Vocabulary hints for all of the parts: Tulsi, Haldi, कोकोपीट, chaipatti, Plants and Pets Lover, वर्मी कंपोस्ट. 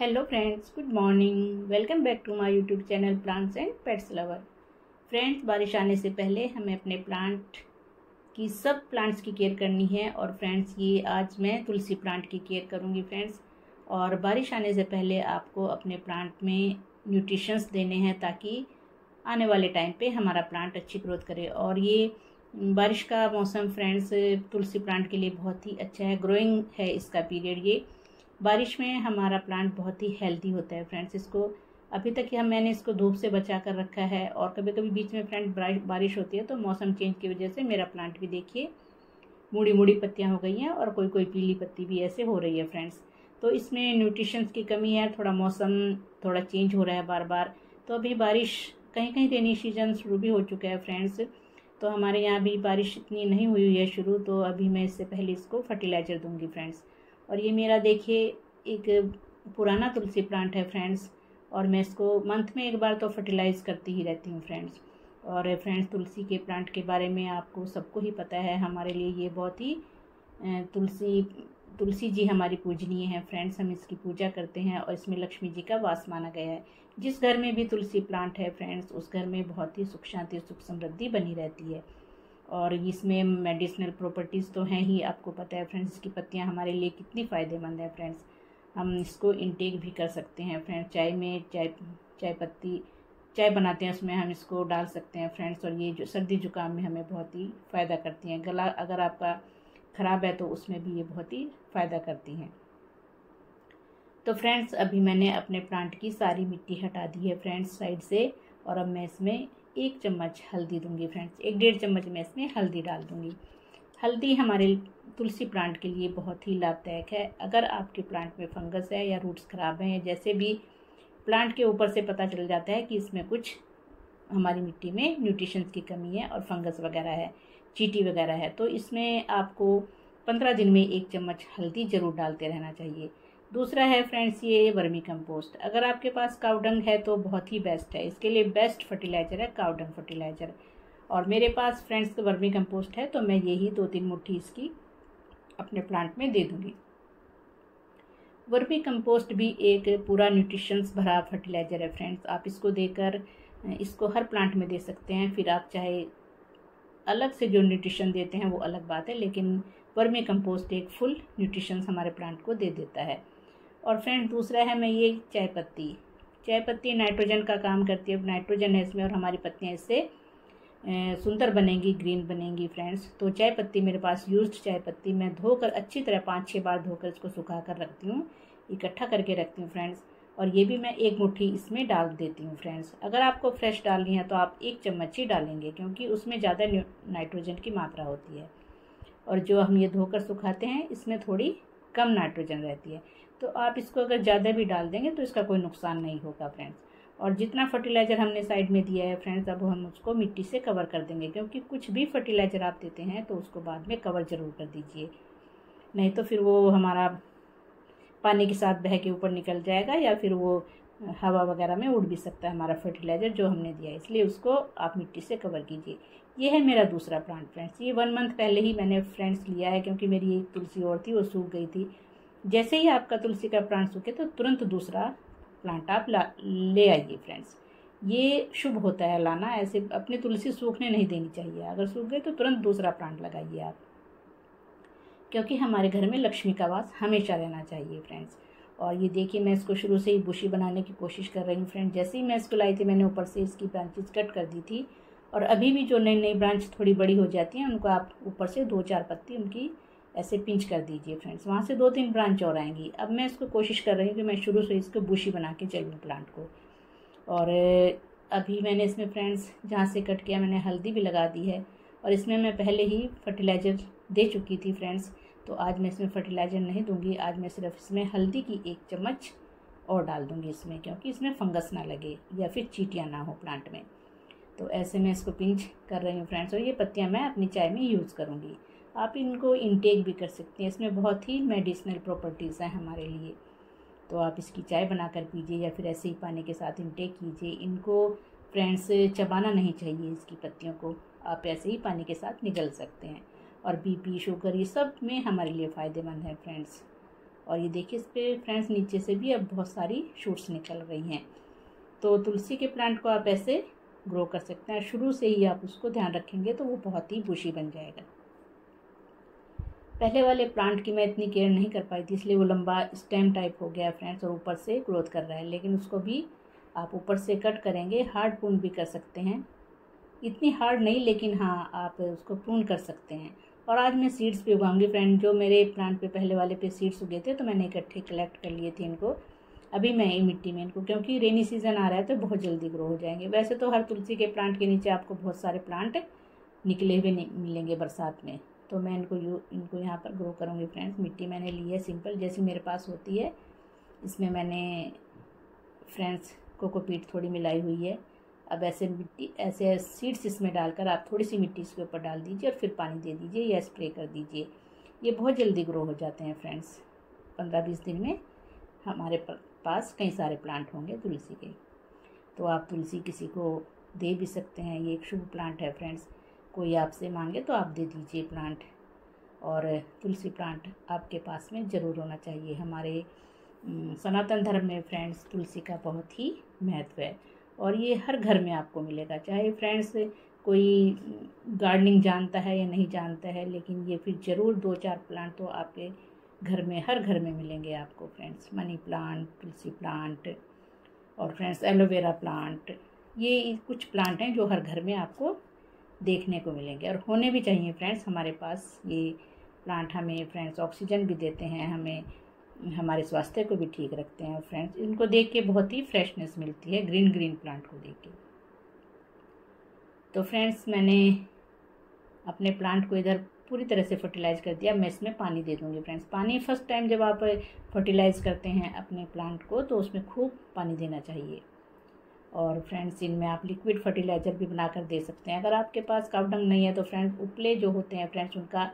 Hello friends, good morning. Welcome back to my YouTube channel plants and pets lover. Friends, बारिश आने से पहले हमें अपने प्लांट की सब प्लांट्स की केयर करनी है। और फ्रेंड्स, ये आज मैं तुलसी प्लांट की केयर करूँगी फ्रेंड्स। और बारिश आने से पहले आपको अपने प्लांट में न्यूट्रिशंस देने हैं ताकि आने वाले टाइम पर हमारा प्लांट अच्छी ग्रोथ करे। और ये बारिश का मौसम फ्रेंड्स तुलसी प्लांट के लिए बहुत ही अच्छा है। ग्रोइंग है इसका पीरियड। ये बारिश में हमारा प्लांट बहुत ही हेल्दी होता है फ्रेंड्स। इसको अभी तक मैंने इसको धूप से बचा कर रखा है। और कभी कभी बीच में फ्रेंड्स बारिश होती है तो मौसम चेंज की वजह से मेरा प्लांट भी देखिए मुड़ी पत्तियां हो गई हैं और कोई कोई पीली पत्ती भी ऐसे हो रही है फ्रेंड्स। तो इसमें न्यूट्रिशंस की कमी है। थोड़ा मौसम थोड़ा चेंज हो रहा है बार बार। तो अभी बारिश कहीं कहीं रेनी सीजन शुरू भी हो चुका है फ्रेंड्स। तो हमारे यहाँ भी बारिश इतनी नहीं हुई है शुरू। तो अभी मैं इससे पहले इसको फर्टिलाइज़र दूँगी फ्रेंड्स। और ये मेरा देखिए एक पुराना तुलसी प्लांट है फ्रेंड्स। और मैं इसको मंथ में एक बार तो फर्टिलाइज़ करती ही रहती हूँ फ्रेंड्स। और फ्रेंड्स, तुलसी के प्लांट के बारे में आपको सबको ही पता है। हमारे लिए ये बहुत ही तुलसी जी हमारी पूजनीय है फ्रेंड्स। हम इसकी पूजा करते हैं और इसमें लक्ष्मी जी का वास माना गया है। जिस घर में भी तुलसी प्लांट है फ्रेंड्स, उस घर में बहुत ही सुख शांति सुख समृद्धि बनी रहती है। और इसमें मेडिसिनल प्रॉपर्टीज़ तो हैं ही, आपको पता है फ्रेंड्स। इसकी पत्तियां हमारे लिए कितनी फ़ायदेमंद है फ्रेंड्स। हम इसको इनटेक भी कर सकते हैं फ्रेंड्स। चाय में चाय पत्ती चाय बनाते हैं, उसमें हम इसको डाल सकते हैं फ्रेंड्स। और ये जो सर्दी जुकाम में हमें बहुत ही फ़ायदा करती हैं। गला अगर आपका ख़राब है तो उसमें भी ये बहुत ही फ़ायदा करती हैं। तो फ्रेंड्स, अभी मैंने अपने प्लांट की सारी मिट्टी हटा दी है फ्रेंड्स साइड से। और अब मैं इसमें 1 चम्मच हल्दी दूंगी फ्रेंड्स। 1 डेढ़ चम्मच मैं इसमें हल्दी डाल दूंगी। हल्दी हमारे तुलसी प्लांट के लिए बहुत ही लाभदायक है। अगर आपके प्लांट में फंगस है या रूट्स ख़राब हैं, जैसे भी प्लांट के ऊपर से पता चल जाता है कि इसमें कुछ हमारी मिट्टी में न्यूट्रिशंस की कमी है और फंगस वगैरह है, चींटी वगैरह है, तो इसमें आपको 15 दिन में 1 चम्मच हल्दी ज़रूर डालते रहना चाहिए। दूसरा है फ्रेंड्स ये वर्मी कंपोस्ट। अगर आपके पास काउडंग है तो बहुत ही बेस्ट है। इसके लिए बेस्ट फर्टिलाइज़र है काउडंग फर्टिलाइज़र। और मेरे पास फ्रेंड्स वर्मी कंपोस्ट है तो मैं यही 2-3 मुट्ठी इसकी अपने प्लांट में दे दूँगी। वर्मी कंपोस्ट भी एक पूरा न्यूट्रिशंस भरा फर्टिलाइज़र है फ्रेंड्स। आप इसको देकर इसको हर प्लांट में दे सकते हैं। फिर आप चाहे अलग से जो न्यूट्रिशन देते हैं वो अलग बात है, लेकिन वर्मी कंपोस्ट एक फुल न्यूट्रिशंस हमारे प्लांट को दे देता है। और फ्रेंड्स, दूसरा है मैं ये चाय पत्ती नाइट्रोजन का काम करती है। नाइट्रोजन है इसमें और हमारी पत्तियाँ इससे सुंदर बनेंगी, ग्रीन बनेंगी फ्रेंड्स। तो चाय पत्ती मेरे पास यूज्ड चाय पत्ती मैं धोकर अच्छी तरह 5-6 बार धोकर इसको सुखा कर रखती हूँ, इकट्ठा करके रखती हूँ फ्रेंड्स। और ये भी मैं 1 मुट्ठी इसमें डाल देती हूँ फ्रेंड्स। अगर आपको फ्रेश डालनी है तो आप 1 चम्मच ही डालेंगे, क्योंकि उसमें ज़्यादा नाइट्रोजन की मात्रा होती है। और जो हम ये धोकर सुखाते हैं इसमें थोड़ी कम नाइट्रोजन रहती है। तो आप इसको अगर ज़्यादा भी डाल देंगे तो इसका कोई नुकसान नहीं होगा फ्रेंड्स। और जितना फर्टिलाइज़र हमने साइड में दिया है फ्रेंड्स, अब हम उसको मिट्टी से कवर कर देंगे, क्योंकि कुछ भी फर्टिलाइज़र आप देते हैं तो उसको बाद में कवर ज़रूर कर दीजिए, नहीं तो फिर वो हमारा पानी के साथ बह के ऊपर निकल जाएगा या फिर वो हवा वगैरह में उड़ भी सकता है हमारा फर्टिलाइज़र जो हमने दिया है। इसलिए उसको आप मिट्टी से कवर कीजिए। ये है मेरा दूसरा प्लांट फ्रेंड्स। ये 1 मंथ पहले ही मैंने फ्रेंड्स लिया है, क्योंकि मेरी एक तुलसी और थी वो सूख गई थी। जैसे ही आपका तुलसी का प्लांट सूखे तो तुरंत दूसरा प्लांट आप ले आइए फ्रेंड्स। ये शुभ होता है लाना। ऐसे अपनी तुलसी सूखने नहीं देनी चाहिए। अगर सूख गए तो तुरंत दूसरा प्लांट लगाइए आप, क्योंकि हमारे घर में लक्ष्मी का वास हमेशा रहना चाहिए फ्रेंड्स। और ये देखिए, मैं इसको शुरू से ही बुशी बनाने की कोशिश कर रही हूँ फ्रेंड्स। जैसे ही मैं इसको लाई थी मैंने ऊपर से इसकी ब्रांचेज कट कर दी थी। और अभी भी जो नई नई ब्रांच थोड़ी बड़ी हो जाती है उनको आप ऊपर से 2-4 पत्ती उनकी ऐसे पिंच कर दीजिए फ्रेंड्स। वहाँ से 2-3 ब्रांच और आएंगी। अब मैं इसको कोशिश कर रही हूँ कि मैं शुरू से इसको बुशी बना के चलूँ प्लांट को। और अभी मैंने इसमें फ्रेंड्स जहाँ से कट किया मैंने हल्दी भी लगा दी है। और इसमें मैं पहले ही फर्टिलाइज़र दे चुकी थी फ्रेंड्स। तो आज मैं इसमें फर्टिलाइज़र नहीं दूँगी। आज मैं सिर्फ इसमें हल्दी की 1 चम्मच और डाल दूँगी इसमें, क्योंकि इसमें फंगस ना लगे या फिर चींटियाँ ना हो प्लांट में। तो ऐसे मैं इसको पिंच कर रही हूँ फ्रेंड्स। और ये पत्तियाँ मैं अपनी चाय में यूज़ करूँगी। आप इनको इनटेक भी कर सकते हैं। इसमें बहुत ही मेडिसिनल प्रॉपर्टीज़ हैं हमारे लिए। तो आप इसकी चाय बनाकर पीजिए या फिर ऐसे ही पानी के साथ इनटेक कीजिए। इनको फ्रेंड्स चबाना नहीं चाहिए, इसकी पत्तियों को आप ऐसे ही पानी के साथ निगल सकते हैं। और बीपी, शुगर, ये सब में हमारे लिए फ़ायदेमंद है फ्रेंड्स। और ये देखिए इस पर फ्रेंड्स नीचे से भी अब बहुत सारी शूट्स निकल रही हैं। तो तुलसी के प्लांट को आप ऐसे ग्रो कर सकते हैं। शुरू से ही आप उसको ध्यान रखेंगे तो वो बहुत ही बुशी बन जाएगा। पहले वाले प्लांट की मैं इतनी केयर नहीं कर पाई थी, इसलिए वो लंबा स्टेम टाइप हो गया है फ्रेंड्स और ऊपर से ग्रोथ कर रहा है, लेकिन उसको भी आप ऊपर से कट करेंगे, हार्ड प्रून भी कर सकते हैं, इतनी हार्ड नहीं लेकिन हाँ आप उसको प्रून कर सकते हैं। और आज मैं सीड्स भी उगाऊंगी फ्रेंड। जो मेरे प्लांट पे पहले वाले पे सीड्स उगे थे तो मैंने इकट्ठे कलेक्ट कर लिए थे इनको। अभी मैं ये मिट्टी में इनको, क्योंकि रेनी सीज़न आ रहा है तो बहुत जल्दी ग्रो हो जाएंगे। वैसे तो हर तुलसी के प्लांट के नीचे आपको बहुत सारे प्लांट निकले हुए मिलेंगे बरसात में, तो मैं इनको यहाँ पर ग्रो करूँगी फ्रेंड्स। मिट्टी मैंने ली है सिंपल जैसी मेरे पास होती है। इसमें मैंने फ्रेंड्स कोकोपीट थोड़ी मिलाई हुई है। अब ऐसे मिट्टी, ऐसे सीड्स इसमें डालकर आप थोड़ी सी मिट्टी इसके ऊपर डाल दीजिए और फिर पानी दे दीजिए या स्प्रे कर दीजिए। ये बहुत जल्दी ग्रो हो जाते हैं फ्रेंड्स। 15-20 दिन में हमारे पास कई सारे प्लांट होंगे तुलसी के। तो आप तुलसी किसी को दे भी सकते हैं, ये एक शुभ प्लांट है फ्रेंड्स। कोई आपसे मांगे तो आप दे दीजिए प्लांट। और तुलसी प्लांट आपके पास में ज़रूर होना चाहिए। हमारे सनातन धर्म में फ्रेंड्स तुलसी का बहुत ही महत्व है और ये हर घर में आपको मिलेगा। चाहे फ्रेंड्स कोई गार्डनिंग जानता है या नहीं जानता है, लेकिन ये फिर ज़रूर 2-4 प्लांट तो आपके घर में, हर घर में मिलेंगे आपको फ्रेंड्स। मनी प्लांट, तुलसी प्लांट और फ्रेंड्स एलोवेरा प्लांट, ये कुछ प्लांट हैं जो हर घर में आपको देखने को मिलेंगे और होने भी चाहिए फ्रेंड्स। हमारे पास ये प्लांट हमें फ्रेंड्स ऑक्सीजन भी देते हैं, हमें हमारे स्वास्थ्य को भी ठीक रखते हैं फ्रेंड्स। इनको देख के बहुत ही फ्रेशनेस मिलती है, ग्रीन प्लांट को देख के। तो फ्रेंड्स मैंने अपने प्लांट को इधर पूरी तरह से फर्टिलाइज़ कर दिया। मैं इसमें पानी दे दूँगी फ्रेंड्स। पानी फर्स्ट टाइम जब आप फर्टिलाइज़ करते हैं अपने प्लांट को तो उसमें खूब पानी देना चाहिए। और फ्रेंड्स इनमें आप लिक्विड फर्टिलाइज़र भी बनाकर दे सकते हैं। अगर आपके पास कावडंग नहीं है तो फ्रेंड्स उपले जो होते हैं फ्रेंड्स उनका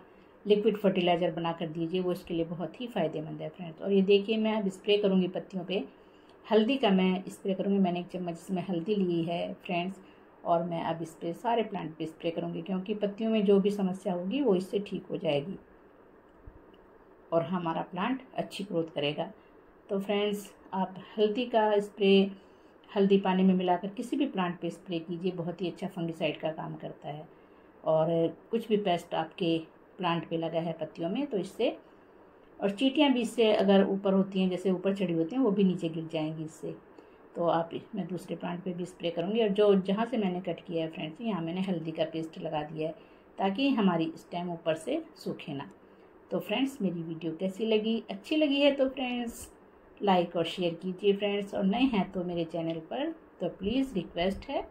लिक्विड फर्टिलाइज़र बना कर दीजिए, वो इसके लिए बहुत ही फ़ायदेमंद है फ्रेंड्स। और ये देखिए मैं अब स्प्रे करूँगी पत्तियों पे। हल्दी का मैं स्प्रे करूँगी, मैंने 1 चम्मच इसमें हल्दी ली है फ्रेंड्स। और मैं अब इस पर सारे प्लांट पे स्प्रे करूँगी, क्योंकि पत्तियों में जो भी समस्या होगी वो इससे ठीक हो जाएगी और हमारा प्लांट अच्छी ग्रोथ करेगा। तो फ्रेंड्स आप हल्दी का स्प्रे हल्दी पानी में मिलाकर किसी भी प्लांट पर स्प्रे कीजिए, बहुत ही अच्छा फंगिसाइड का काम करता है। और कुछ भी पेस्ट आपके प्लांट पे लगा है पत्तियों में तो इससे, और चींटियाँ भी इससे अगर ऊपर होती हैं, जैसे ऊपर चढ़ी होती हैं, वो भी नीचे गिर जाएंगी इससे। तो आप, मैं दूसरे प्लांट पे भी स्प्रे करूँगी। और जो जहाँ से मैंने कट किया है फ्रेंड्स, यहाँ मैंने हल्दी का पेस्ट लगा दिया है ताकि हमारी स्टेम ऊपर से सूखे ना। तो फ्रेंड्स मेरी वीडियो कैसी लगी? अच्छी लगी है तो फ्रेंड्स लाइक और शेयर कीजिए फ्रेंड्स। और नए हैं तो मेरे चैनल पर तो प्लीज़ रिक्वेस्ट है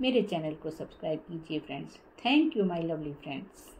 मेरे चैनल को सब्सक्राइब कीजिए friends. Thank you my lovely friends.